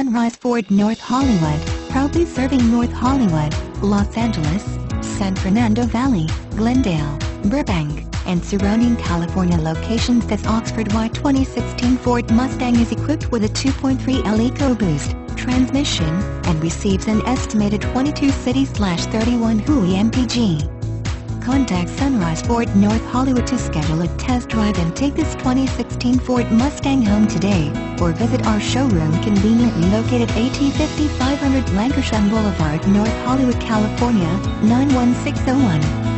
Sunrise Ford North Hollywood, proudly serving North Hollywood, Los Angeles, San Fernando Valley, Glendale, Burbank, and surrounding California locations. This Oxford White 2016 Ford Mustang is equipped with a 2.3L EcoBoost transmission and receives an estimated 22 city/31 hui mpg. Contact Sunrise Ford North Hollywood to schedule a test drive and take this 2016 Ford Mustang home today, or visit our showroom conveniently located at 5500 Lankershim Boulevard, North Hollywood, California, 91601.